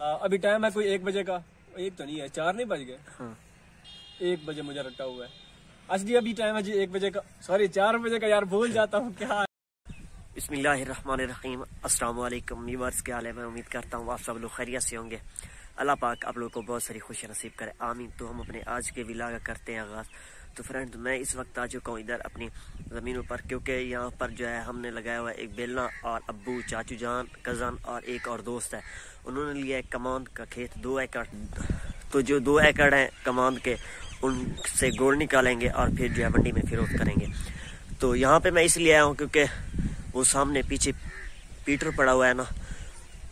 अभी टाइम है कोई 1 बजे का, 1 तो नहीं है, 4 नहीं बज गए। हाँ। 1 बजे मुझे रटा हुआ है। अच्छा जी अभी टाइम है जी 1 बजे का, सॉरी 4 बजे का, यार भूल जाता हूँ क्या। बिस्मिल्लाहिर्रहमानिर्रहीम, अस्सलाम वालेकुम व्यूअर्स, क्या हाल है। मैं उम्मीद करता हूँ आप सब लोग खैरियत से होंगे। अल्लाह पाक आप लोगों को बहुत सारी खुशी नसीब करे, आमीन। तो हम अपने आज के विला का करते हैं आगाज़। तो फ्रेंड मैं इस वक्त आ चुका हूँ इधर अपनी ज़मीनों पर, क्योंकि यहाँ पर जो है हमने लगाया हुआ एक बेलना, और अब्बू, चाचू जान, कज़न और एक और दोस्त है, उन्होंने लिया है कमांद का खेत 2 एकड़। तो जो 2 एकड़ हैं कमांद के, उनसे गोड़ निकालेंगे और फिर जो है मंडी में फिरोख्त करेंगे। तो यहाँ पर मैं इसलिए आया हूँ क्योंकि वो सामने पीछे पीटर पड़ा हुआ है ना,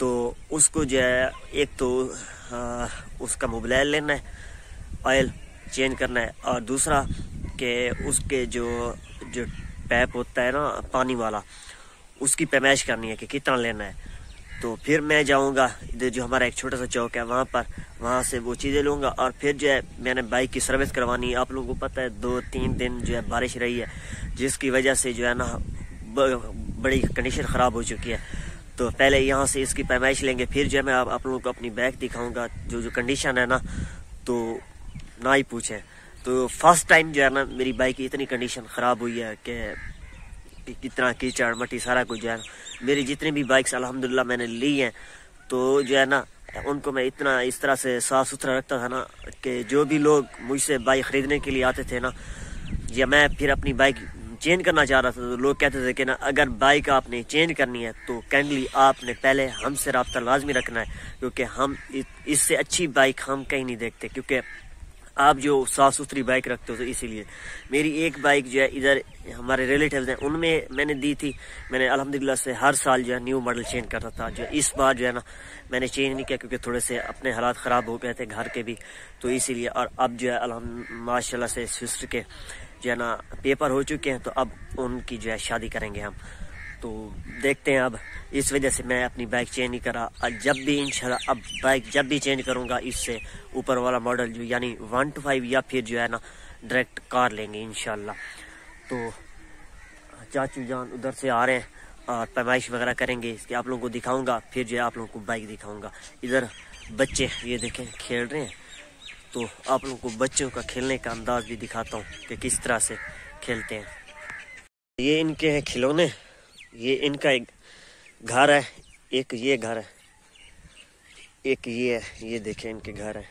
तो उसको जो है एक तो उसका मोबाइल लेना है, ऑयल चेंज करना है, और दूसरा कि उसके जो पैप होता है ना पानी वाला, उसकी पैमाइश करनी है कि कितना लेना है। तो फिर मैं जाऊंगा इधर जो हमारा एक छोटा सा चौक है वहाँ पर, वहाँ से वो चीज़ें लूँगा। और फिर जो है मैंने बाइक की सर्विस करवानी है। आप लोगों को पता है 2-3 दिन जो है बारिश रही है, जिसकी वजह से जो है ना बड़ी कंडीशन ख़राब हो चुकी है। तो पहले यहाँ से इसकी पैमाइश लेंगे, फिर जो है मैं आप लोगों को अपनी बाइक दिखाऊंगा। जो कंडीशन है ना, तो ना ही पूछें। तो फर्स्ट टाइम जो है ना मेरी बाइक की इतनी कंडीशन ख़राब हुई है कि कितना कीचड़ मट्टी सारा कुछ जो है ना, मेरी जितनी भी बाइक्स अल्हम्दुलिल्लाह मैंने ली हैं, तो जो है ना उनको मैं इतना इस तरह से साफ़ सुथरा रखता था ना कि जो भी लोग मुझसे बाइक ख़रीदने के लिए आते थे ना, या मैं फिर अपनी बाइक चेंज करना चाह रहा था, तो लोग कहते थे कि ना अगर बाइक आपने चेंज करनी है तो काइंडली आपने पहले हमसे रब्ता लाजमी रखना है, क्योंकि हम इससे अच्छी बाइक हम कहीं नहीं देखते, क्योंकि आप जो साफ़ सुथरी बाइक रखते हो। तो इसीलिए मेरी एक बाइक जो है इधर हमारे रिलेटिव्स हैं उनमें मैंने दी थी। मैंने अल्हम्दुलिल्लाह से हर साल जो है न्यू मॉडल चेंज करता था, जो इस बार जो है ना मैंने चेंज नहीं किया, क्योंकि थोड़े से अपने हालात ख़राब हो गए थे घर के भी, तो इसीलिए। और अब जो है माशाल्लाह से सिस्टर के जो है ना पेपर हो चुके हैं, तो अब उनकी जो है शादी करेंगे हम, तो देखते हैं। अब इस वजह से मैं अपनी बाइक चेंज नहीं करा, और जब भी इंशाल्लाह अब बाइक जब भी चेंज करूंगा इससे ऊपर वाला मॉडल जो यानी 125 या फिर जो है ना डायरेक्ट कार लेंगे इंशाल्लाह। तो चाचू जान उधर से आ रहे हैं और पैमाइश वगैरह करेंगे, इसके आप लोगों को दिखाऊंगा, फिर जो है आप लोगों को बाइक दिखाऊंगा। इधर बच्चे ये देखें खेल रहे हैं, तो आप लोगों को बच्चों का खेलने का अंदाज भी दिखाता हूँ कि किस तरह से खेलते हैं। ये इनके हैं खिलौने, ये इनका एक घर है, एक ये घर है, एक ये है, ये देखें इनके घर है,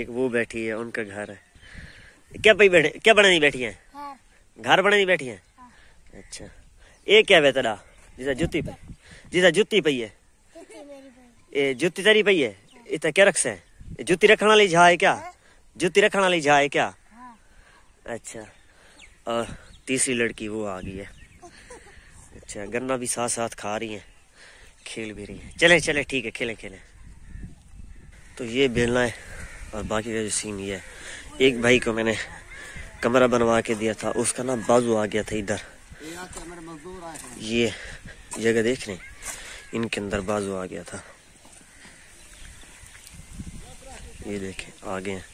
एक वो बैठी है उनका घर है। क्या बनानी बैठी हैं? घर बनानी बैठी हैं। अच्छा ये क्या बेतरा जिसा जुत्ती पे, जिसा जुत्ती पई है, ये जुत्ती तरी पई है, इतना क्या रख से जुत्ती रखने वाली झा है क्या? जुत्ती रखने वाली झा है क्या? अच्छा और तीसरी लड़की वो आ गई है। अच्छा गन्ना भी साथ साथ खा रही है, खेल भी रही है। चले चले ठीक है, खेलें खेलें। तो ये बेलना है और बाकी का जो सीन ये है। एक भाई को मैंने कमरा बनवा के दिया था, उसका ना बाजू आ गया था इधर, ये जगह देख लें, इनके अंदर बाजू आ गया था, ये देखें आ गए हैं।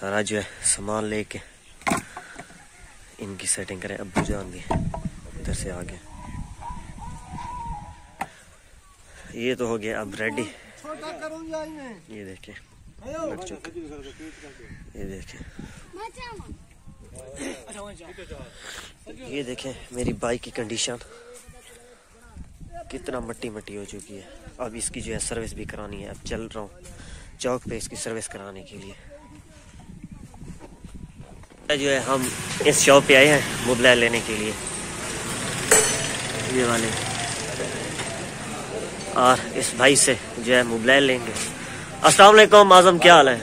सारा जो है सामान लेके इनकी सेटिंग करें। अब्बू जान भी इधर से आ गए, ये तो हो गया अब रेडी। ये देखें, ये देखें, ये देखें मेरी बाइक की कंडीशन कितना मट्टी मट्टी हो चुकी है। अब इसकी जो है सर्विस भी करानी है। अब चल रहा हूँ चौक पे इसकी सर्विस कराने के लिए। जो है हम इस शॉप पे आए हैं मोबाइल लेने के लिए, ये वाले, और इस भाई से जो है मोबाइल लेंगे। अस्सलाम वालेकुम आजम, क्या हाल है?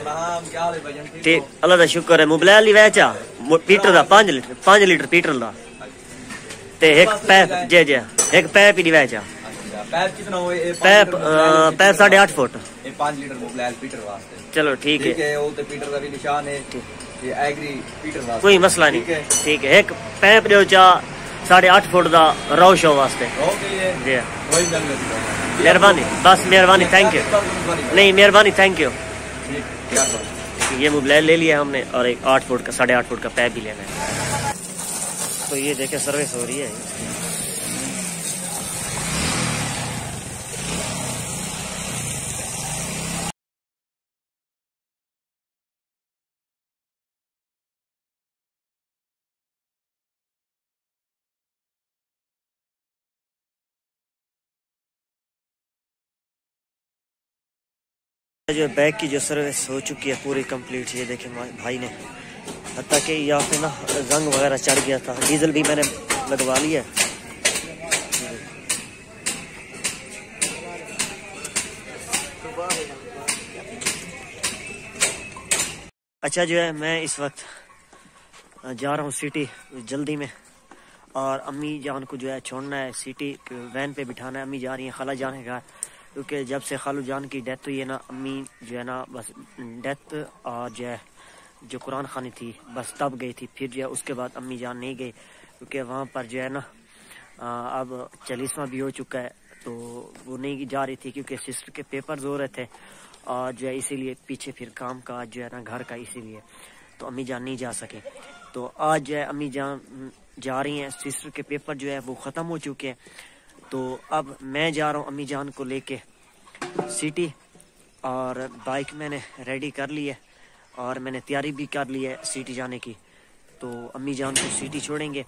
ठीक अल्लाह का शुक्र है। मोबाइल ही वैचा पीटर दा 5 लीटर पीटर दा, ते एक पैप जे जे एक पैप ही वैचा। पैप कितना हो? Pipe 8.5 foot. 5 लीटर मोबाइल पीटर वास्ते। चलो ठीक है, वो तो पीटर का भी निशान है, ये एग्री पीटर वास्ते कोई मसला नहीं। ठीक है एक पैप जो चा 8.5 फुट दा राव शो वास्ते। ओके जी कोई गल नहीं, मेहरबानी, बस मेहरबानी, थैंक यू। नहीं मेहरबानी, थैंक यू। ये मोबाइल ले लिया हमने, और एक 8 फुट का 8.5 फुट का पैप भी लेना है। तो ये देखे सर्विस हो रही है। जो बैग की जो सर्विस हो चुकी है पूरी कंप्लीट। ये देखें भाई ने हत्ता कि यहाँ पे ना रंग वगैरह चढ़ गया था। डीजल भी मैंने लगवा लिया है। अच्छा जो है मैं इस वक्त जा रहा हूँ सिटी जल्दी में, और अम्मी जान को जो है छोड़ना है, सिटी वैन पे बिठाना है। अम्मी जा रही हैं खाला जाने का, क्योंकि जब से खालू जान की डेथ हुई है ना, अम्मी जो है ना बस डेथ और जो है जो कुरान खानी थी बस तब गई थी, फिर जो है उसके बाद अम्मी जान नहीं गई, क्योंकि वहाँ पर जो है ना अब 40वां भी हो चुका है, तो वो नहीं जा रही थी क्योंकि सिस्टर के पेपर्स हो रहे थे, और जो है इसीलिए पीछे फिर काम का जो है ना घर का, इसीलिए तो अम्मी जान नहीं जा सके। तो आज जो है अम्मी जान जा रही हैं, सिस्टर के पेपर जो है वो ख़त्म हो चुके हैं, तो अब मैं जा रहा हूँ अम्मी जान को लेके सिटी। और बाइक मैंने रेडी कर ली है और मैंने तैयारी भी कर ली है सिटी जाने की। तो अम्मी जान को सिटी छोड़ेंगे,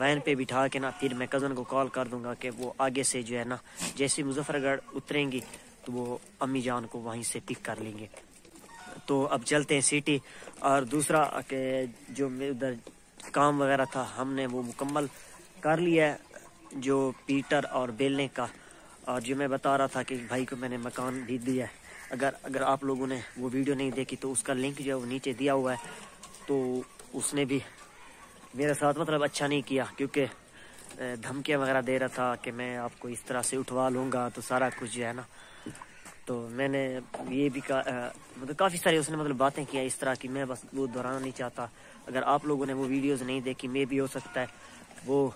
वैन पे बिठा के ना फिर मैं कज़न को कॉल कर दूंगा कि वो आगे से जो है ना जैसे मुजफ्फरगढ़ उतरेंगी तो वो अम्मी जान को वहीं से पिक कर लेंगे। तो अब चलते हैं सिटी। और दूसरा के जो उधर काम वगैरह था हमने वो मुकम्मल कर लिया है, जो पीटर और बेलने का। और जो मैं बता रहा था कि भाई को मैंने मकान भी दिया है, अगर आप लोगों ने वो वीडियो नहीं देखी तो उसका लिंक जो है वो नीचे दिया हुआ है। तो उसने भी मेरे साथ मतलब अच्छा नहीं किया, क्योंकि धमकियाँ वगैरह दे रहा था कि मैं आपको इस तरह से उठवा लूँगा तो सारा कुछ जो है ना। तो मैंने ये भी मतलब काफ़ी सारी उसने मतलब बातें किया इस तरह की, मैं बस वो दोहराना नहीं चाहता। अगर आप लोगों ने वो वीडियोज़ नहीं देखी, मे भी हो सकता है वो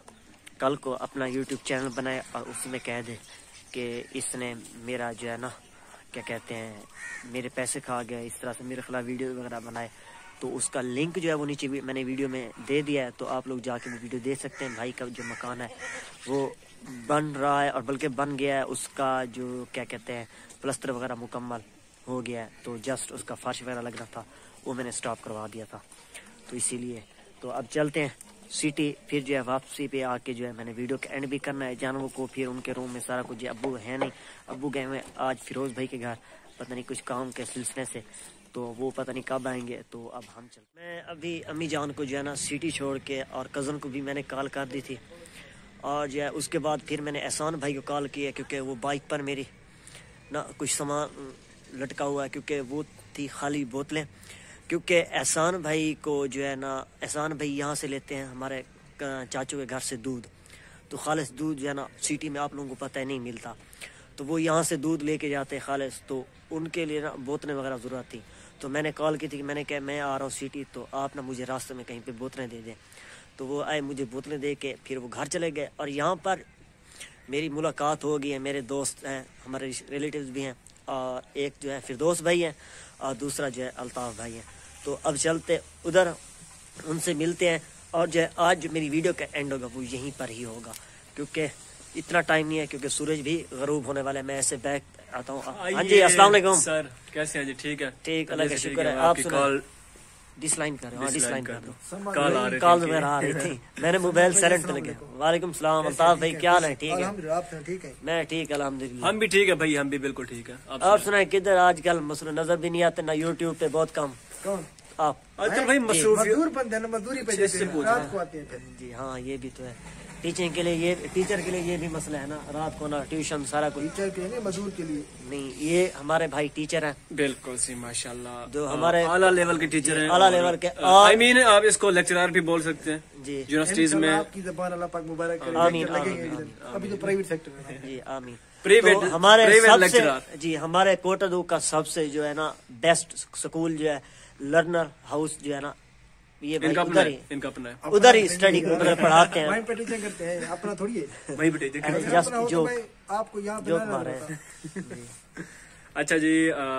कल को अपना YouTube चैनल बनाए और उसमें कह दे कि इसने मेरा जो है ना क्या कहते हैं मेरे पैसे खा गए, इस तरह से मेरे खिलाफ वीडियो वगैरह बनाए। तो उसका लिंक जो है वो नीचे मैंने वीडियो में दे दिया है, तो आप लोग जाके वो वीडियो देख सकते हैं। भाई का जो मकान है वो बन रहा है, और बल्कि बन गया है, उसका जो क्या कहते हैं प्लस्तर वगैरह मुकम्मल हो गया है। तो जस्ट उसका फर्श वगैरह लग रहा था, वो मैंने स्टॉप करवा दिया था, तो इसीलिए। तो अब चलते हैं सिटी, फिर जो है वापसी पे आके जो है मैंने वीडियो का एंड भी करना है। जानवरों को फिर उनके रूम में सारा कुछ, अब्बू है नहीं, अब्बू गए हुए आज फिरोज भाई के घर, पता नहीं कुछ काम के सिलसिले से, तो वो पता नहीं कब आएंगे। तो अब हम चल, मैं अभी अम्मी जान को जो है ना सिटी छोड़ के, और कज़न को भी मैंने कॉल कर दी थी, और जो है उसके बाद फिर मैंने एहसान भाई को कॉल किया, क्योंकि वो बाइक पर मेरी ना कुछ सामान लटका हुआ है, क्योंकि वो थी खाली बोतलें, क्योंकि एहसान भाई को जो है ना एहसान भाई यहाँ से लेते हैं हमारे चाचू के घर से दूध, तो खालिश दूध जो है ना सिटी में आप लोगों को पता ही नहीं मिलता, तो वो यहाँ से दूध लेके जाते हैं खालिश, तो उनके लिए ना बोतलें वगैरह ज़रूरत थी। तो मैंने कॉल की थी कि मैंने कहा मैं आ रहा हूँ सिटी, तो आप ना मुझे रास्ते में कहीं पर बोतलें दे दें। तो वो आए, मुझे बोतलें दे के फिर वो घर चले गए। और यहाँ पर मेरी मुलाकात हो गई है, मेरे दोस्त हैं, हमारे रिलेटिव्स भी हैं, और एक जो है फिरदौस भाई हैं और दूसरा जो है अल्ताफ़ भाई हैं। तो अब चलते उधर, उनसे मिलते हैं, और जो है आज जो मेरी वीडियो का एंड होगा वो यहीं पर ही होगा, क्योंकि इतना टाइम नहीं है, क्योंकि सूरज भी गरूब होने वाला है। मैं ऐसे बैक आता हूँ। हाँ जी, अस्सलाम वालेकुम सर, कैसे हैं जी? ठीक है, ठीक, अल्लाह का शुक्र है। आप कॉल डिसलाइन कर रहे हो? डिसलाइन कर दो, कॉल वगैरह आ रही थी, मैंने मोबाइल साइलेंट पे लगे। वालेकुम सलाम अल्ताफ़ भाई, क्या हाल है? ठीक है, ठीक है, मैं ठीक है अल्हम्दुलिल्लाह। हम भी ठीक है भाई, हम भी बिल्कुल ठीक है। आप सुनाए किधर आजकल मसरूफ, नजर भी नहीं आते ना यूट्यूब पे, बहुत कम। कौन आप? अच्छा भाई मजदूरी पे जैसे रात को आते हैं जी। हाँ ये भी तो है, टीचिंग के लिए ये टीचर के लिए ये भी मसला है ना, रात को ना ट्यूशन सारा कुछ, टीचर के लिए मजदूर के लिए नहीं। ये हमारे भाई टीचर हैं, बिल्कुल सी माशाल्लाह, जो हमारे आला लेवल के टीचर हैं, आला लेवल के, आई मीन आप इसको लेक्चरर भी बोल सकते हैं जी, यूनिवर्सिटीज में। आपकी ज़बान अल्लाह पाक मुबारक करे, आमीन। अभी तो प्राइवेट सेक्टर में है जी, आमीन। प्राइवेट हमारे सबसे जी, हमारे कोटदू का सबसे जो है ना बेस्ट स्कूल जो है लर्नर हाउस जो है ना, ये इनका अपना है, इनका अपना है, उधर ही स्टडी मतलब पढ़ाते हैं, वहीं पे टीचिंग करते हैं, अपना थोड़ी है, वहीं पे टीचिंग करते हैं, जो आपको यहाँ पे मार रहे हैं। अच्छा जी,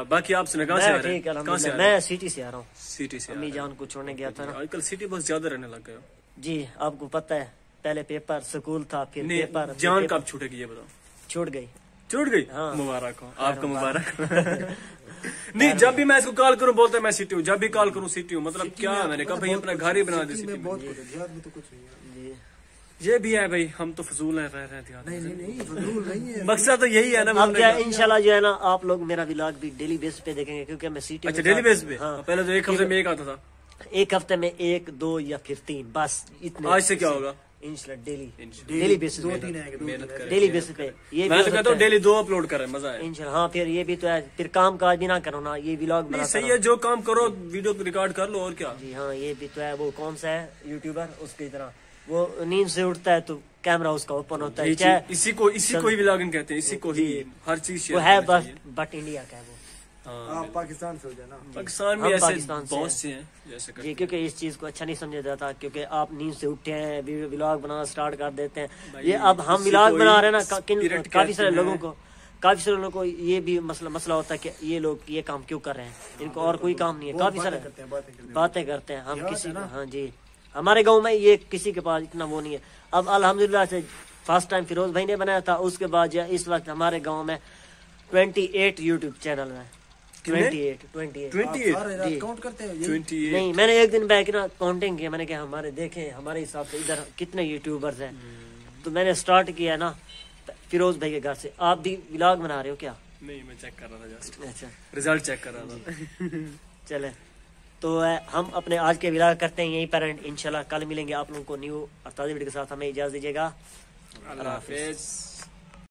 बाकी आप सुना कहाँ से आ रहे हैं? कहाँ से? मैं सिटी से आ रहा हूँ। सिटी से अम्मी जान को छोड़ने गया था ना, आजकल सिटी बहुत ज्यादा रहने लग गए जी, आपको पता है। पहले पेपर स्कूल था, फिर पेपर, जान कब छूटेगी ये बताओ? छूट गई, छूट गई। मुबारक हो आपको, मुबारक। नहीं, जब भी मैं इसको कॉल करूं बोलता है मैं सिटी हूँ, जब भी कॉल करूं सिटी हूँ, मतलब क्या मैंने कहा भाई अपना घर ही बना दिया सिटी में, बहुत कुछ है। ये भी है भाई, हम तो फजूल है, रह रहे थे। नहीं नहीं नहीं, फजूल नहीं है, मकसद तो यही है ना। अब क्या इंशाल्लाह जो है ना, आप लोग मेरा व्लॉग भी डेली बेस पे देखेंगे, क्योंकि मैं सिटी में। अच्छा, डेली बेस पे। हां, पहले तो एक हफ्ते में एक आता था। एक हफ्ते में एक, दो या फिर तीन, बस इतने। आज से क्या होगा? इंशाल्लाह डेली बेसिस पे, डेली बेसिस पे। ये मैं कहता हूं डेली दो अपलोड करें, मजा आए इंशाल्लाह। हां, फिर ये भी तो है, फिर काम काज भी ना करो ना, ये व्लॉग बना सही है, जो काम करो वीडियो रिकॉर्ड कर लो और क्या। जी हां, ये भी तो है। वो कौन सा है यूट्यूबर, उसकी तरह वो नींद से उठता है तो कैमरा उसका ओपन होता है। इसी को ही व्लॉगिंग कहते हैं, इसी को ही हर चीज वो है, बट इंडिया का है वो। आप पाकिस्तान से हो जाना, पाकिस्तान में ऐसे बहुत से हैं जैसे करते हैं, क्योंकि इस चीज को अच्छा नहीं समझा जाता, क्योंकि आप नींद से उठे हैं व्लॉग बनाना स्टार्ट कर देते हैं। ये अब हम व्लॉग बना रहे हैं ना, काफी सारे लोगों को ये भी मसला होता है कि ये लोग ये काम क्यों कर रहे हैं, इनको और कोई काम नहीं है, काफी सारे बातें करते हैं। हम किसी, हाँ जी, हमारे गाँव में ये किसी के पास इतना वो नहीं है। अब अल्हम्दुलिल्लाह से फर्स्ट टाइम फिरोज भाई ने बनाया था, उसके बाद इस वक्त हमारे गाँव में 28 यूट्यूब चैनल है। 28 काउंट करते हैं। नहीं, मैंने एक दिन बैक ना काउंटिंग किया, मैंने कहा हमारे देखे, हमारे हिसाब से इधर कितने यूट्यूबर्स हैं। तो मैंने स्टार्ट किया ना फिरोज भाई के घर से। आप भी व्लॉग बना रहे हो क्या? नहीं, मैं चेक कर रहा था जस्ट। अच्छा, रिजल्ट चेक कर रहा था। चले, तो हम अपने आज के व्लॉग करते हैं यही पर, इंशाल्लाह कल मिलेंगे आप लोगों को न्यू अफ्तारी वीडियो के साथ। हमें इजाजत दीजिएगा।